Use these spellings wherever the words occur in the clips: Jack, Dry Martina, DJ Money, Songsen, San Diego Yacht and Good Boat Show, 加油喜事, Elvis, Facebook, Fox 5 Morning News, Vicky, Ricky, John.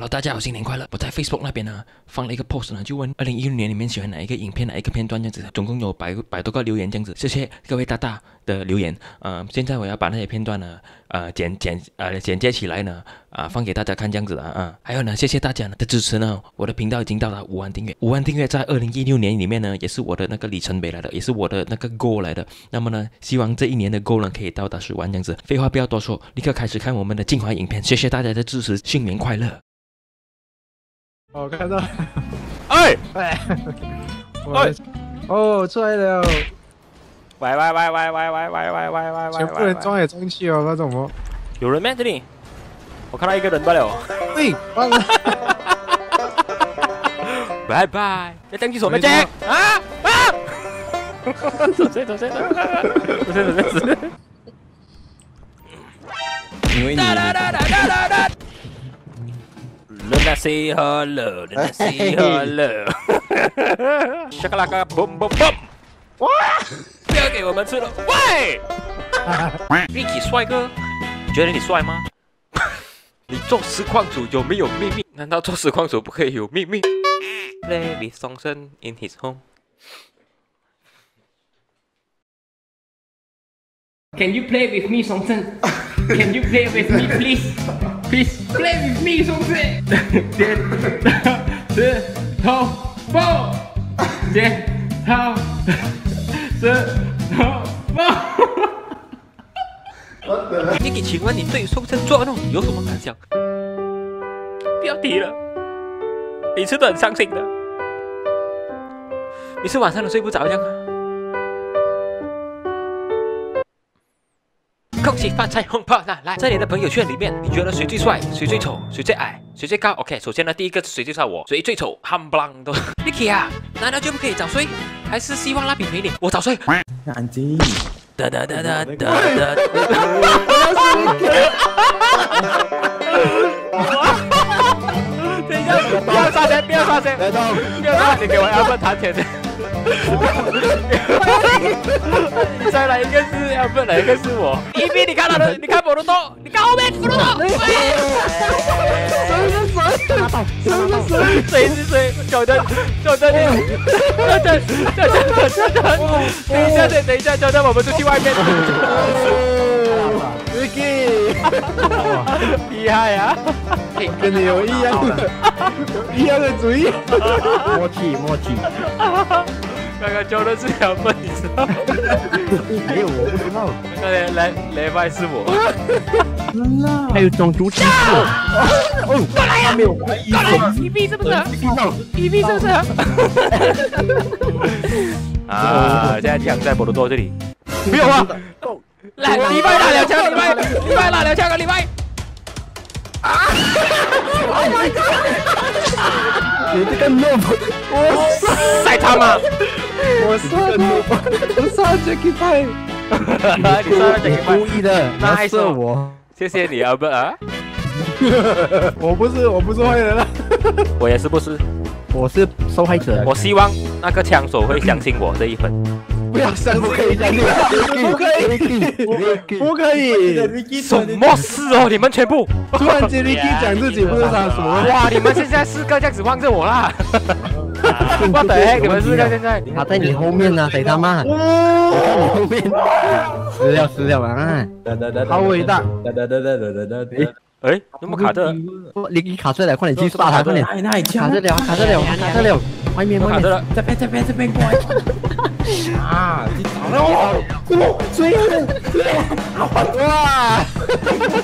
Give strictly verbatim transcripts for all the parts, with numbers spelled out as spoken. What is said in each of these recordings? Hello， 大家好，新年快乐！我在 Facebook 那边呢放了一个 post 呢，就问二零一六年里面喜欢哪一个影片、哪一个片段这样子，总共有百百多个留言这样子，谢谢各位大大的留言。呃，现在我要把那些片段呢，呃剪剪呃剪接起来呢，啊、呃、放给大家看这样子的啊、呃。还有呢，谢谢大家的支持呢，我的频道已经到达五万订阅，五万订阅在二零一六年里面呢，也是我的那个里程碑来的，也是我的那个 goal 来的。那么呢，希望这一年的 goal 呢可以到达十万这样子。废话不要多说，立刻开始看我们的精华影片。谢谢大家的支持，新年快乐！ 我、哦、看到，哎哎哎，哦出来了，喂喂喂喂喂喂喂喂喂喂，全部人装也装去哦，那怎么？有人吗这里？我看到一个人罢了。喂，完了，拜拜，要登记什么证？啊啊！走谁走谁走，走谁走谁走。因为你。 Let me say hello, let me say hello. Shakalaka boom boom boom. 哇！不要给我们吃了。喂 ，Vicky 帅哥，你觉得你帅吗？你做实况主有没有秘密？难道做实况主不可以有秘密 ？Play with Songsen in his home. Can you play with me, Songsen? Can you play with me, please? Please play with me, Songsen. Then, the top ball. Then, top the top ball. Vicky， 请问你对Songsen作弄有什么感想？不要提了，每次都很伤心的，每次晚上都睡不着这样。 恭喜发财红包拿来！在你的朋友圈里面，你觉得谁最帅？谁最丑？谁最矮？谁最高 ？OK， 首先呢，第一个谁最帅我？谁最丑？汉不浪都。Vicky 啊，难道就不可以早睡？还是希望蜡笔陪你？我早睡。安静。哒哒哒哒哒哒。等一下，不要刷钱，不要刷钱，别动，不要刷，你给我要不谈钱的。 再来一个是，要不来一个是我。一 B， 你看他的，你看我的刀，你看后面我的刀。谁是谁？小灯，小灯，小灯，小灯，小灯，等一下，等一下，小灯，我们出去外面。Vicky， 厉害啊！跟你有一样的，一样的主意。默契，默契。 刚刚交的是两分，你知道？没有，我不知道。刚刚来来来拜是我。还有种族歧视。哦，过来呀！过来，一臂是不是？一臂是不是？啊！现在枪在博多多这里。没有啊！来，礼拜打两枪，礼拜礼拜打两枪啊，礼拜。啊 ！Oh my god！ 你这个 noob！ 我晒他妈！ 我杀你！我杀 Jacky 派！你杀 Jacky 派！故意的，那还是我。谢谢你，阿伯啊！我不是，我不是坏人了。我也是不是？我是受害者。我希望那个枪手会相信我这一份。不要相信！不可以！不可以！不可以！什么事哦？你们全部突然间 Vicky 讲自己不是杀手。哇！你们现在四个这样子望着我啦！ 我等下，你们是看现在他在你后面呢，谁他妈？我在你后面，死掉死掉啊！好伟大！哎哎，那么卡着，你卡着了，快点去杀他，快点！卡着了，卡着了，卡着了！外面外面，这边这边这边过来！啊！你打了我！追了！哇！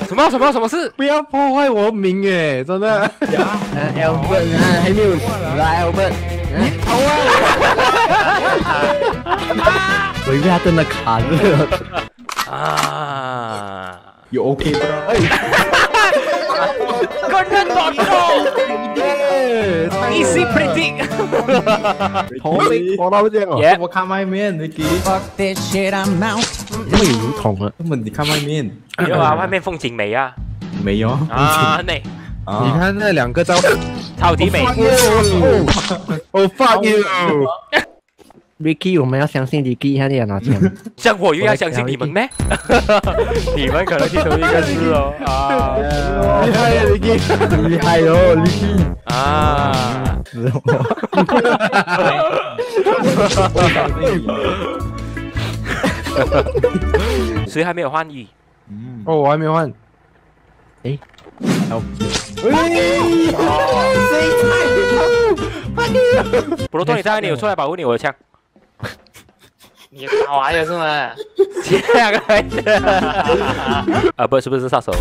什么什么什么事？不要破坏我名哎，真的！啊 ，Elvis 啊，还没有来 ，Elvis。 你跑啊！我以为他真的卡着啊，有 OK 吗？哎，跟人打斗 ，easy pretty， 头没头到这样哦，我看外面 ，Vicky， 这么有如同啊，根本你看外面，没有啊，外面风景美啊，没有啊，美。 你看那两个招，超级美！我 fuck you！ Vicky， 我们要相信 Vicky， 他也拿钱。像我又要相信你们咩？你们可能去同一个字哦。啊，厉害 ，Vicky， 厉害哦 ，Vicky。啊，是我。谁还没有换衣？嗯，哦，我还没换。哎，好。不如托你在，你有出来保护你，我有枪。 你打完了是吗？这样的啊，不是不是杀手，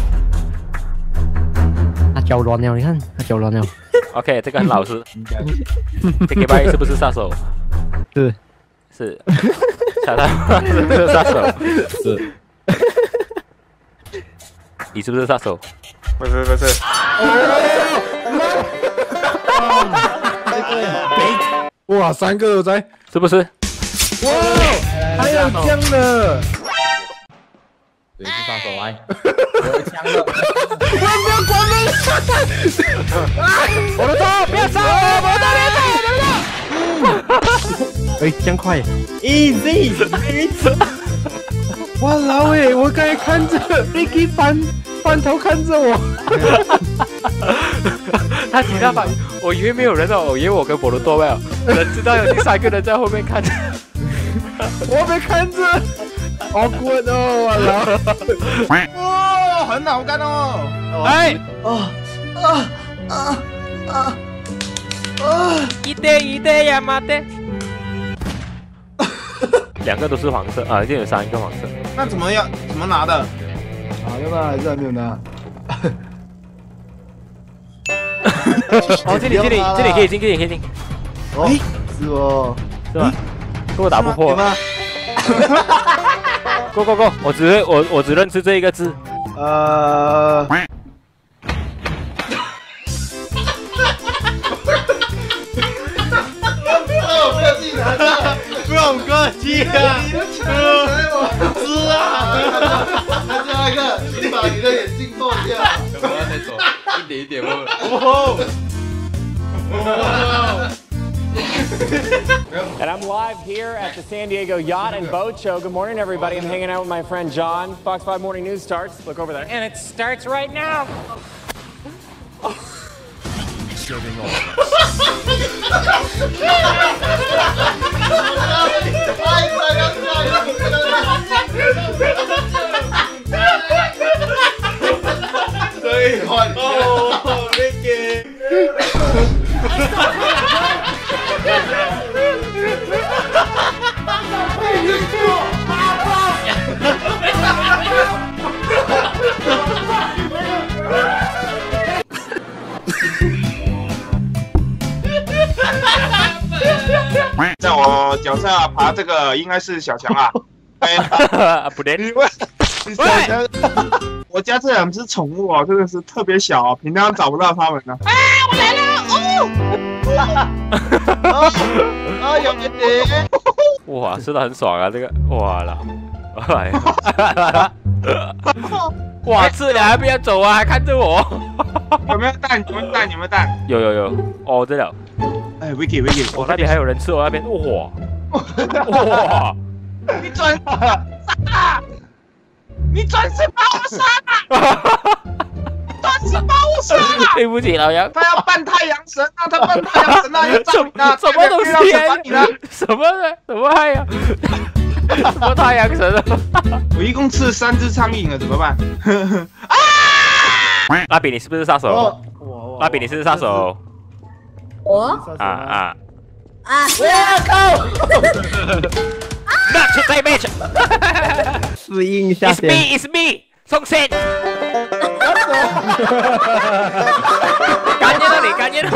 他脚软了，你看他脚软了。OK， 这个很老实。这个白是不是杀手？是是，小唐是不是杀手？是。你是不是杀手？不是不是。哇，三个都在，是不是？ 哇，还有枪的！对，是杀手来，有枪的！我不要关门！我的刀，不要杀我！我的刀，别杀！别杀！哎，这样快 ！Easy， 哇老哎，我刚才看着 Vicky 翻翻头看着我。 他其他把，我以为没有人哦，我以为我跟博罗多了，人知道有第三个人在后面看着，我没看着，好滚哦，我操！哦，很好看哦，哎，哦，啊啊啊啊！一点一点呀妈的！两个都是黄色啊，就有三个黄色。那怎么要怎么拿的？拿了吗？还是还没有拿？ 哦，这里这里这里可以进，可以可以进。哦，是哦，是吧？给我打不破。Go go go！ 我只我我只认识这一个字。呃。不要进来！不要过去啊！是啊。再加一个，你把你的眼镜放下。我要再走。 一点一点摸。And I'm live here at the San Diego Yacht and Boat Show. Good morning, everybody. I'm hanging out with my friend John. Fox five Morning News starts. Look over there. And it starts right now. Serving all of us. 最狠！哦 ，Vicky！ 在我脚下爬这个应该是小强啊！哎，不对，你小强。 我家这两只宠物啊，真的是特别小啊，平常找不到它们呢。啊，我来了！哦，啊，有点点。哇，吃的很爽啊，这个，哇啦，哎，哇，吃了还不要走啊，还看着我。有没有蛋？有没有蛋？有没有蛋？有有有，哦，对了。哎 ，Vicky Vicky， 我那边还有人吃，我那边，哇，哇，你转啥？ 你转身把我杀了！转身把我杀了！对不起，老杨，他要扮太阳神啊，他扮太阳神啊，要照你啊，什么东西啊？什么呢？什么太阳？什么太阳神啊？我一共吃了三只苍蝇了，怎么办？啊！蜡笔，你是不是杀手？蜡笔，你是不是杀手？我啊啊啊！不要靠！ Not to play match. It's me, it's me. Songsen. 感觉到你，感觉到。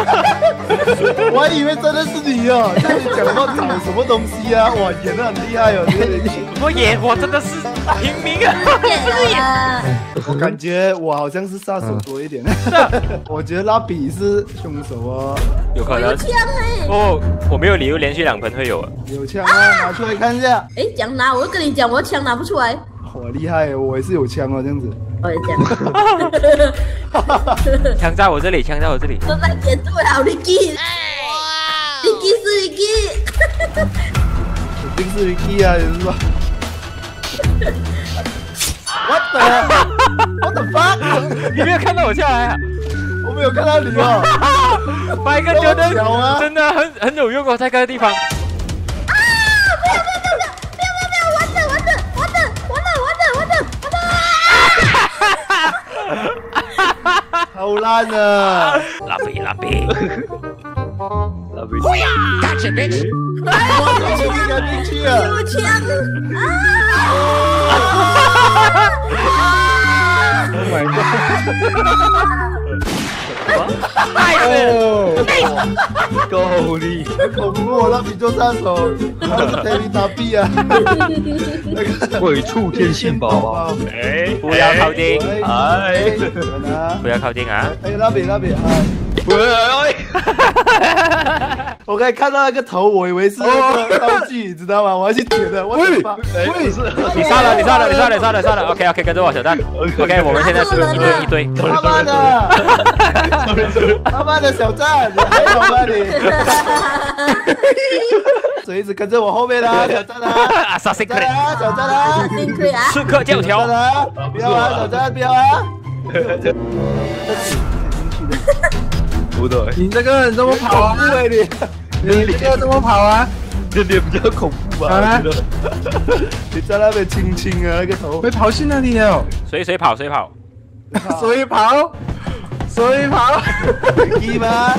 我还以为真的是你哦，那你讲到找什么东西啊？哇，演得很厉害哦，这个人。我演，我真的是平民啊，不是演。我感觉我好像是杀手多一点。我觉得蜡笔是凶手啊，有可能。哦，我没有理由连续两盆会有啊。有枪啊，拿出来看一下。哎，讲拿，我就跟你讲，我枪拿不出来。 好厉害，我也是有枪哦，这样子。我也这样。枪在我这里，枪在我这里。我来点对了 ，Vicky。Vicky 是 Vicky。thinks it's Vicky uh, is what? What the What the fuck？ 你没有看到我下来啊？我没有看到你啊！白哥觉得真的很很有用哦，在各个地方。啊！不要不要不要不要不要！完蛋完蛋完蛋完蛋完蛋完蛋！哈哈哈！好烂啊！拉比拉比。 Gotcha, bitch! 有枪！啊！买个！太狠！够力！恐怖！蜡笔做杀手，带你打币啊！鬼畜天线宝宝！哎，不要靠近！哎，不要靠近啊！哎，蜡笔，蜡笔，哎。 我刚才看到那个头，我以为是那个道具，你知道吗？我要去点的。喂，你杀了，你杀了，你杀了，杀了，杀了。OK， OK， 跟着我，小蛋。OK， 我们现在是一对一对。他妈的！他妈的小蛋，还有吗你？所以一直跟着我后面啦，小蛋啊！小蛋啊！小蛋啊！刺客教条！不要啊，小蛋，不要啊！ 你这个人怎么跑啊？你这个怎么跑啊？这脸比较恐怖吧？你在那边亲亲啊，那个头会跑去哪里了？谁谁跑谁跑？谁跑？谁跑？你吗？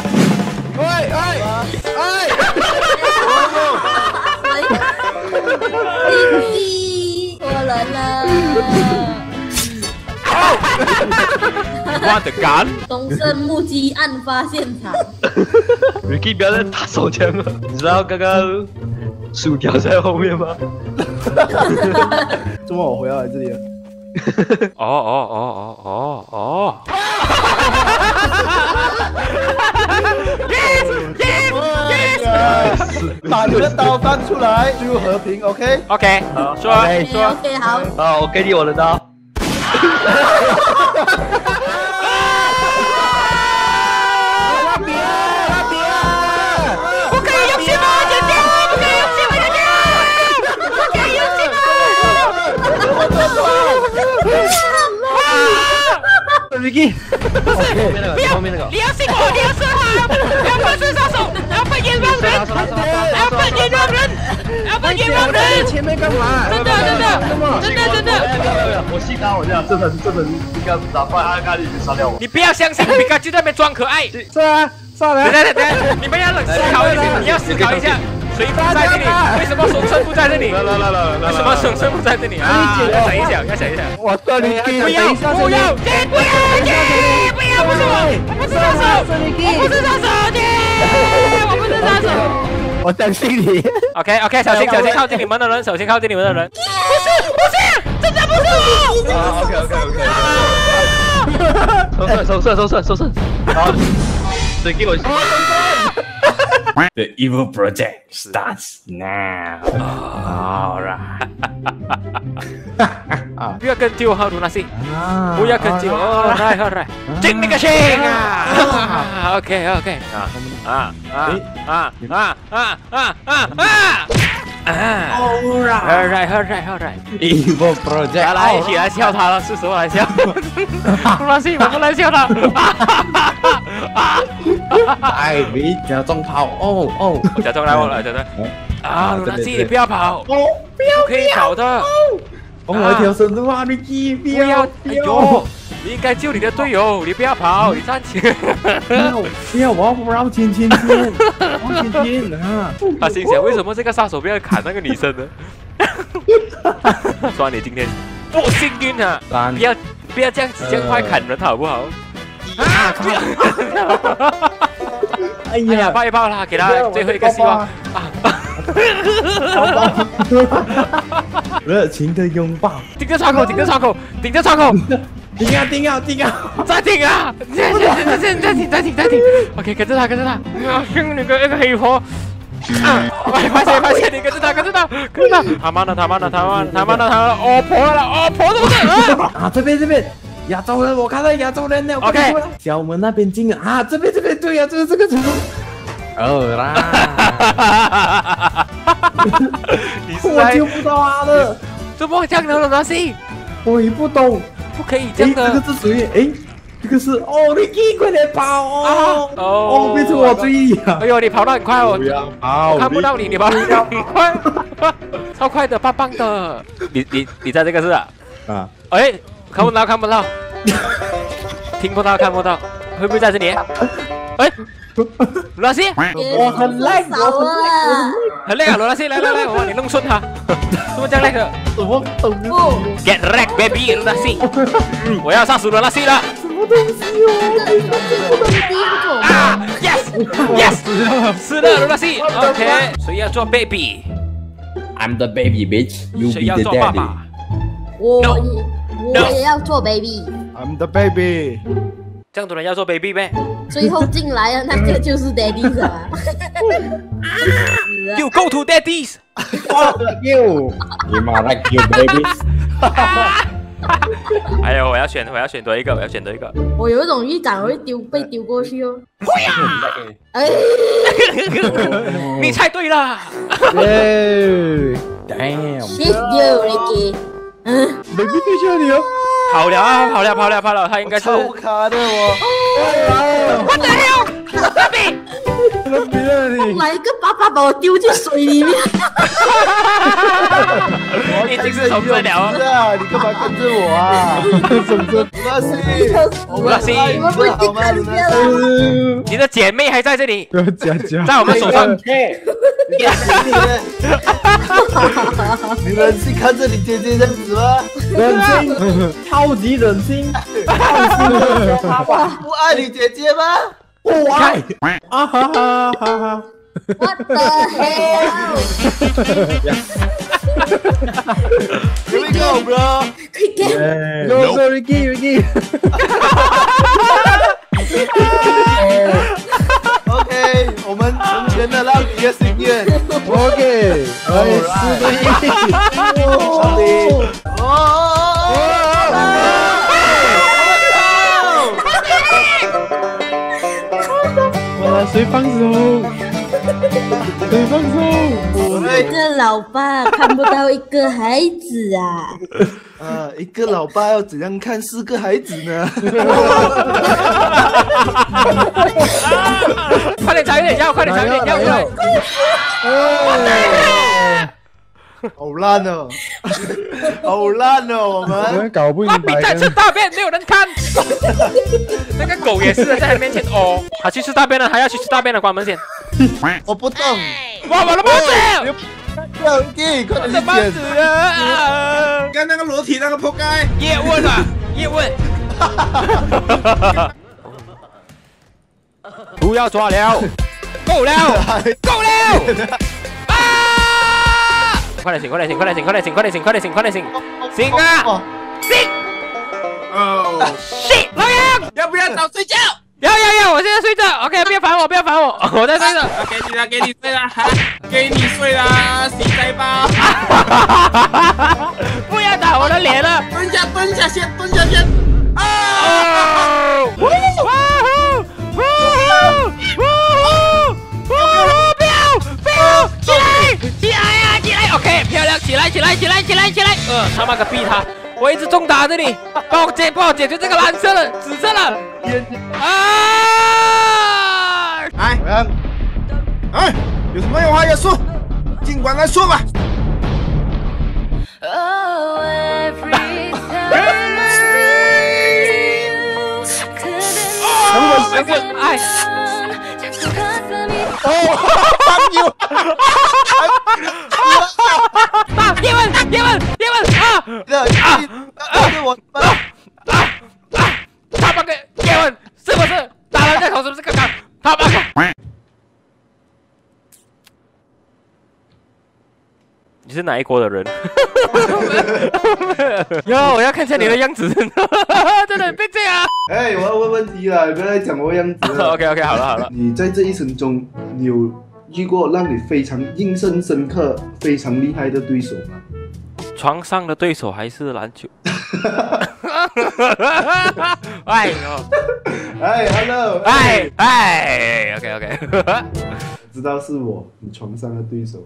喂喂喂！我来了。 What the gun？ Songsen目击案发现场。Vicky 不要再打手枪了，你知道刚刚薯条在后面吗？怎么我回到这里了？哦哦哦哦哦哦！把你的刀放出来，最后和平 ，OK？ OK， 好，说说 ，OK， 好，好，我给你我的刀。 Vicky， 不是，不要，你要信我，你要射他，要笨是杀手，要笨冤枉人，要笨冤枉人，要笨冤枉人。前面干嘛？真的，真的，真的，真的。我信他，我这样，真的，真的，应该打败阿甘，你就杀掉我。你不要相信皮卡丘在那边装可爱。是啊，上来。等等等，你们要冷思考一下，你要思考一下。 谁不在这里？为什么Songsen不在这里？来来来来，为什么Songsen不在这里啊？要想一想，要想一想。我这里不要不要，姐不要姐不要，不是我，我不是杀手，我不是杀手，姐，我不是杀手。我相信你。OK OK， 小心小心靠近你们的人，小心靠近你们的人。不是不是，真的不是我。OK OK OK。收拾收拾收拾收拾。好，谁给我？ The evil project starts now. Alright. 不要跟丢好多那些，不要跟丢。Alright, alright. 进那个心啊 ！OK, OK. 啊啊啊啊啊啊啊！ Alright, alright, alright, alright. Evil project. 来一起来笑他了，是时候来笑。不能信，我不能笑他。哎，你假装跑哦哦！假装来我来，假装。啊，露娜西，你不要跑！不要，可以跑的。我有一条生路啊，你不要！哎呦，你应该救你的队友，你不要跑，你站起来。不要，不要，我不让亲亲亲，亲亲啊！他心想，为什么这个杀手不要砍那个女生呢？算你今天不幸运啊！不要，不要这样子，这样快砍人好不好？ 哎呀，抱一抱啦，给他最后一个希望啊！热情的拥抱，顶着窗口，顶着窗口，顶着窗口，顶啊顶啊顶啊！再顶啊！再再再再顶再顶 ！OK， 跟着他，跟着他！啊，那个那个黑婆，快快些快些，你跟着他，跟着他，跟着他！他妈的，他妈的，他妈的，他妈的，他哦婆了，哦婆怎么的？啊，这边这边。 亚洲人，我看到亚洲人了。OK， 小门那边进啊，这边这边对呀，这个这个。哦啦。你是我救不到他了，怎么这样能了呢？西，我也不懂，不可以这样的。这个是属于哎，这个是哦 ，Vicky 快点跑哦！哦，变成我追你啊！哎呦，你跑得很快哦，我看不到你，你跑得很快，超快的，棒棒的。你你你在这个是啊？啊，哎，看不到，看不到。 听不到，看不到，会不会在这里？哎，罗拉西，我很累，我很累，很累啊！罗拉西，来来来，我帮你弄顺它。怎么这样累的？怎么懂不 ？Get wrecked, baby， 罗拉西！我要杀死罗拉西了！什么东西哦？啊 ！Yes，Yes， 死了，罗拉西。OK， 谁要做 baby？I'm the baby, bitch. You be the daddy. 我我也要做 baby。 I'm the baby， 这样突然要做 baby 呗？最后进来的那个就是 daddy 是吧 ？You go to daddy's， you you more like you baby。哎呦，我要选，我要选多一个，我要选多一个。我有一种预感，我会丢被丢过去哦。会呀！哎，你猜对了。Damn， shit you Ricky， 嗯 ，baby 对上你哦。 跑了啊！跑了，跑了，跑了！他应该是超卡的我。我的天！芭比，芭比啊你！来一个爸爸把我丢进水里面。我已经是重生了。是啊，你干嘛跟着我啊？重生。那是，我那是，好吗？你的姐妹还在这里。姐姐，在我们手上。你们是看着你姐姐这样子吗？冷静，超级冷静。不爱你姐姐吗？我爱。啊哈哈哈哈！我的。Here we go, bro. Quick game. No, no, Ricky, Ricky. OK， 我们成全了让你的心愿。OK， 哎，兄弟，兄弟，哦哦哦！哇，谁放手？谁放手？一个老爸看不到一个孩子啊！呃，一个老爸要怎样看四个孩子呢？ 快点长一点腰，快点长一点腰，快！好烂哦，好烂哦，我们搞不明白。芭比在吃大便，没有人看。那个狗也是在他面前哦，他去吃大便了，还要去吃大便了，关门先。我不动，哇，我的帽子！要给，快点帽子啊！刚那个裸体那个扑街，叶问啊，叶问！ 不要抓了，够了，够了！啊！快点醒，快点醒，快点醒，快点醒，快点醒，快点醒，快点醒！醒啊！醒！哦，醒！老杨，要不要早睡觉？要要要！我现在睡着。OK， 不要烦我，不要烦我，我在睡着。给你了，给你睡了，给你睡了，洗腮吧！不要打我的脸了！蹲下，蹲下，先蹲下先。啊！ 起来呀，起来 ！OK， 漂亮，起来，起来，起来，起来，起来！呃，他妈个逼他！我一直中打这里，帮我解，帮我解决这个蓝色的、紫色的。啊！哎，哎，有什么话要说，尽管来说吧。什么？哎。 哦，放牛！叶问，叶问，叶问啊！啊！是我啊啊啊！他妈个叶问是不是打人家头？是不是刚刚？他妈个！你是哪一国的人？哟，我要看一下你的样子，真的别这样。 哎，我要问问题了，不要再讲我样子了。OK OK， 好了好了。你在这一生中，你有遇过让你非常印象深刻、非常厉害的对手吗？床上的对手还是篮球？哎呦！哎 ，hello！ 哎哎 ，OK OK。知道是我，你床上的对手。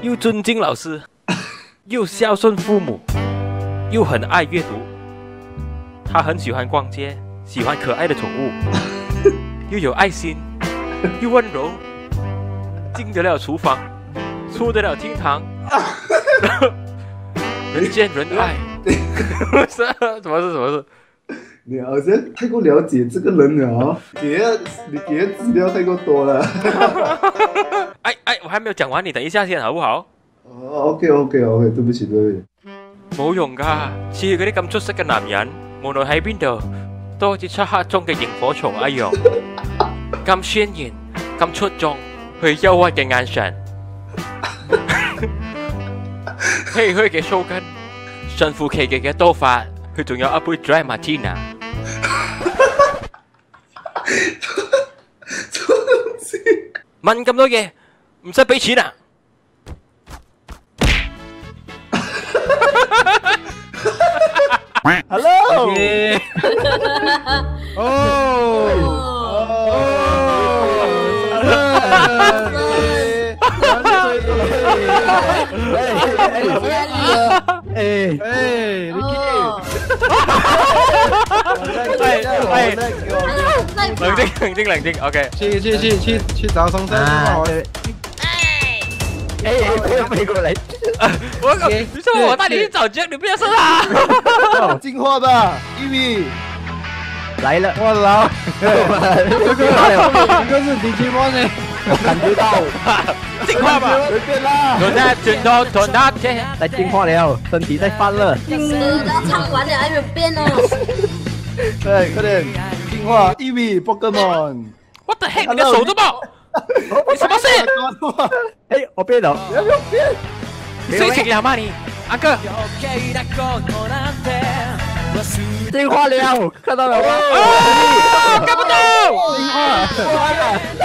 又尊敬老师，又孝顺父母。又很爱阅读，他很喜欢逛街，喜欢可爱的宠物，又有爱心，又温柔，进得了厨房，出得了厅堂，人见人爱。什么事？什么事？你好像太过了解这个人了哦，给你给资料太过多了。哎哎，我还没有讲完，你等一下先好不好？哦 ，OK OK OK， 对不起对不起。冇用噶，似嗰啲咁出色嘅男人，無論喺邊度，都好似漆黑中嘅螢火蟲一樣，咁鮮豔，咁出眾，佢憂鬱嘅眼神，唏噓嘅鬚根，神乎其技嘅刀法，佢仲有一杯 Dry Martina。問咁多嘢，唔使俾錢啊！Hello. Okay. oh. Oh. Hey. Hey. Ricky. 冷静，冷静，冷静。OK。去去去去去找松山。哎，不要飞过来！我靠，你说我带你去找Jack，你不要说他。进化吧，玉米来了！我操！这个这个是 D J Money， 感觉到进化吧，随便啦！我在拳头捅他，在进化了，身体在翻了。他唱完了还没有变哦。对，快点进化，玉米 Pokemon。What the heck？ 你的手怎么？你什么事？哎，我变了！你要不要变？谁请了吗你？阿哥，进化了，看到了吗？啊，看不到！进化了！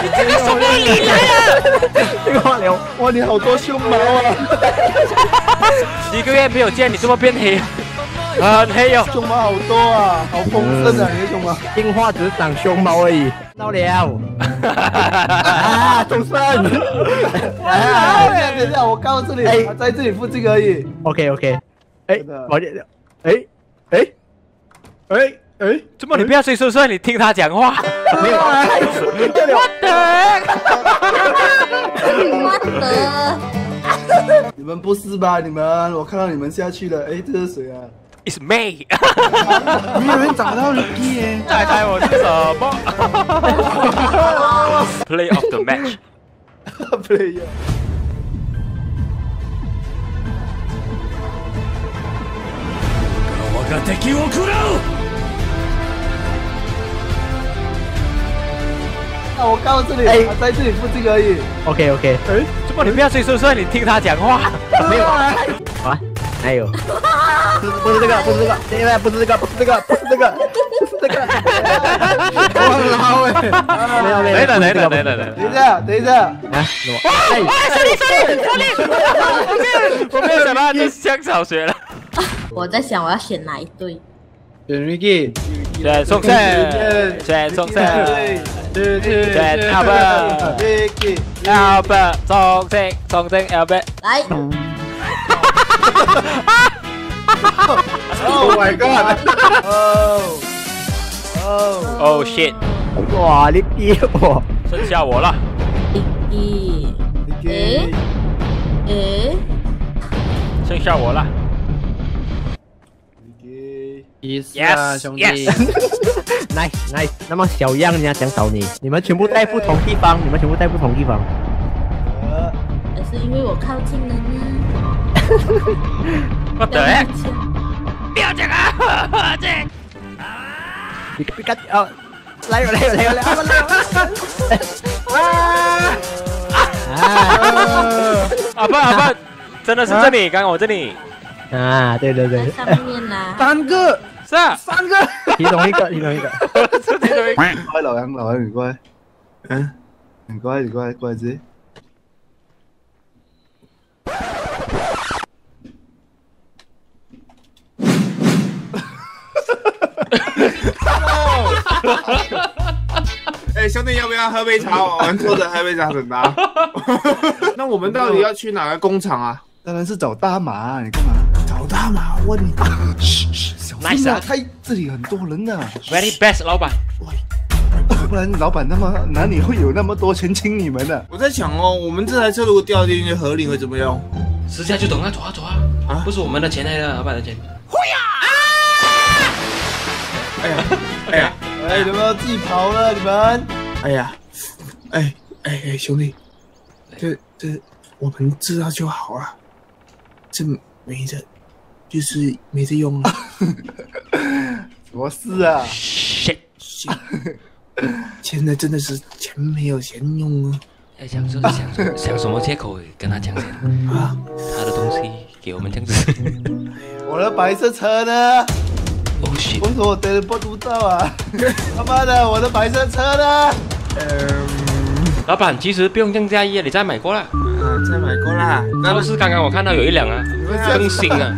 你这个什么理来啊？进化了！哇，你好多胸毛啊！一个月没有见你这么变黑，很黑哦！胸毛好多啊，好丰盛啊！你的胸毛，进化只长胸毛而已。到了！啊，重生！啊，等一下，等一下，我刚到这里，在这里附近而已。OK OK。哎，我这，哎，哎，哎，哎，怎么你不要睡睡睡？你听他讲话。没有啊！我的，我的。你们不是吧？你们，我看到你们下去了。哎，这是谁啊？It's me！ 没有人找到Vicky耶！猜猜我是什么 ？Play of the match。Play。我が敵を食らう！啊，我刚到这里，我在这里附近而已。OK OK。哎，怎么你不要睡睡睡？你听他讲话。没有啊。啊，还有。不是这个，不是这个，现在不是这个，不是这个，不是这个，不是这个。我操！没有没有，等等等等等等，等一下，等一下。啊！哎，兄弟兄弟兄弟！我没有想到你上小学了。我在想我要选哪一队。选 Vicky， 选 Songsen， 选 Songsen， 选 Elvis，Vicky Elvis Songsen Songsen Elvis。来。Oh my god! Oh, oh, oh shit! 哇，你逼我，剩下我了。Vicky， 哎哎，剩下我了。Vicky， yes， 兄弟 ，nice nice。那么小样，人家想找你，你们全部在不同地方，你们全部在不同地方。还是因为我靠近了呢。我的！不要这个！这！你别干！哦，来了来了来了来了！啊！啊！阿笨阿笨，真的是这里，刚刚我这里。啊，对对对。上面啦。三个，是啊，三个。你同一个，你同一个。你同一个。乖，老杨，老杨，你乖。嗯，你乖，你乖，乖子。 哎，兄弟，要不要喝杯茶？我们坐着喝杯茶等他。那我们到底要去哪个工厂啊？当然是找大马，你干嘛？找大马？我问你，嘘嘘，小心啊！他这里很多人呢。Very best， 老板。不然老板那么哪里会有那么多钱请你们呢？我在想哦，我们这台车如果掉进去河里会怎么样？时下就等他走啊走啊！啊，不是我们的钱来的，老板的钱。会呀！ 哎呀，哎呀，哎，你们要自己跑了，你们！哎呀，哎哎哎，兄弟，这这我们知道就好了，这没得，就是没得用了。什么事啊？现在真的是钱没有钱用啊！哎，想说想想什么借口跟他讲啊？他的东西给我们这样子。我的白色车呢？ 我说我得了不知道啊！他妈的，我的白色车呢？嗯，老板，其实不用更在意，你再买过了。嗯，再买过了。那不是刚刚我看到有一辆啊，更新啊，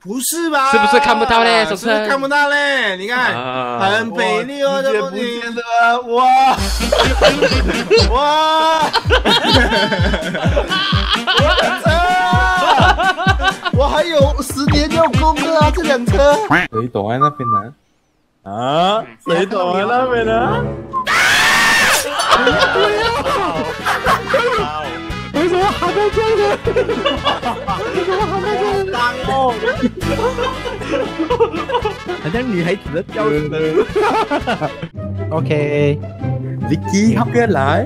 不是吧？是不是看不到嘞？是不是看不到嘞？你看，很美丽哦，这不见得哇哇！我的车，我还有十年要供的啊，这辆车。谁躲在那边呢？啊？谁躲在那边呢？啊！ 为什么还在这呢？为什么还在这呢？脏哦！好像女孩子的标准。OK，Vicky 要不要来？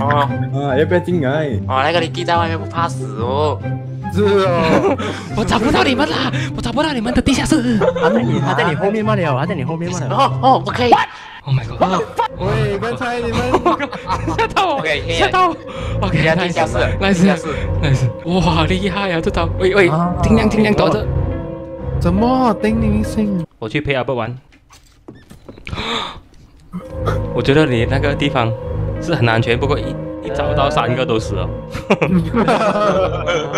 啊啊！要不要进来？哦，那个 Vicky 在外面不怕死哦。是哦。我找不到你们啦！我找不到你们的地下室。他在你，他在你后面吗？了，他在你后面吗？哦哦，不可以。 Oh my god！ 喂，刚才你们吓到我，吓到我 ！OK， 那是那是那是，哇，厉害呀，这招！喂喂，尽量尽量躲着。怎么？叮铃声！我去陪阿伯玩。我觉得你那个地方是很安全，不过一一找到三个都死了。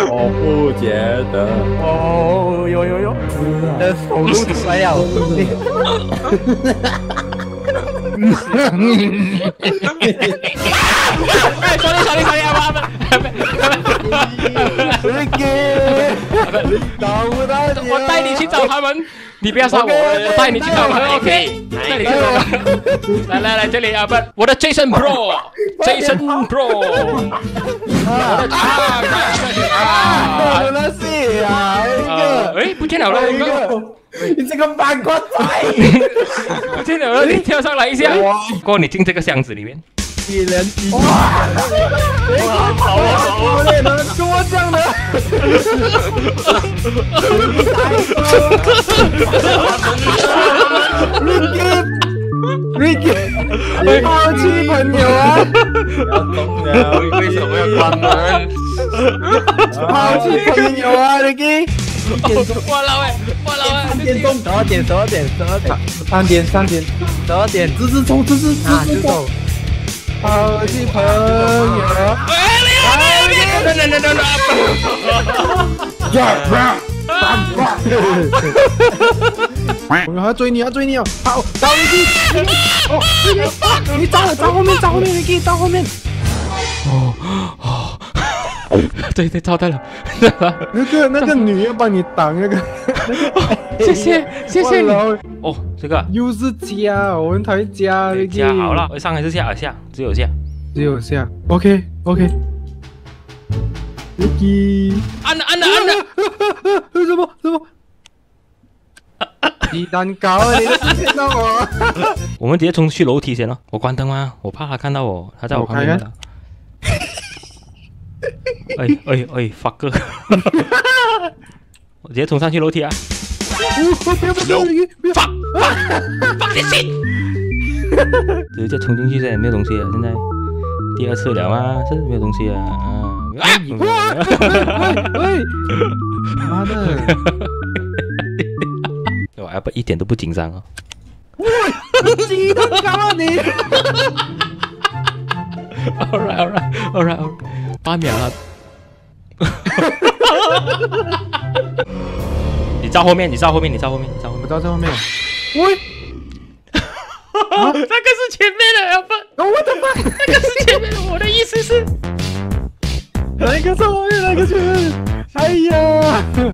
我不觉得。哦，有有有，手露出来了。 哎，sorry sorry sorry， 阿笨阿笨阿笨，你找不到你，我带你去找他们，你不要杀我，我带你去找他们 ，OK？ 带你去找，来来来，这里阿笨，我的 Jason Bro，Jason Bro， 啊，我的是啊，哎，不见了了，一个。 你这个反光仔！我见到了，你跳上来一下。哥，你进这个箱子里面。一人一哇！哇，好啊好啊！我也能做这样的。Ricky，Ricky， 抛弃朋友啊！要疯了！为什么要关门？抛弃朋友啊 ，Ricky。 我老哎，我老哎！三点钟，十二点，十二点，十二点，三点，三点，十二点，直直冲，直直直直冲！好的朋友，哎呀，等等等等等！呀呀，三八！我要追你，要追你哦！好，到你去！哦，你你到了，到后面，到后面，你给到后面！哦哦。 对对，招待了。那个那个女要帮你挡那个，谢谢谢谢你。哦，这个又是加，我们台加加好了，上还是下？下，只有下，只有下。OK OK。Vicky， 按了按了按了，什么什么？雞蛋糕啊！你都見到我。我們直接衝去樓梯先咯。我關燈嘛，我怕他看到我，他在我旁邊打。哎哎哎 ，fuck 哥！我直接衝上去樓梯啊！不要不要不要 ！fuck fuck this shit！ 直接衝進去先，沒有東西啊！現在第二次了嘛，是沒有東西啊啊！ 妈的！我阿爸一点都不紧张哦。喂，鸡蛋糕你 ！All right, all right, all right, all right. 八秒了。你照后面，你照后面，你照后面，你照后面，我照在后面。喂！那个是前面的，阿爸。我的妈！那个是前面的，我的意思是。 哪一个是后面？哪一个是？哎呀！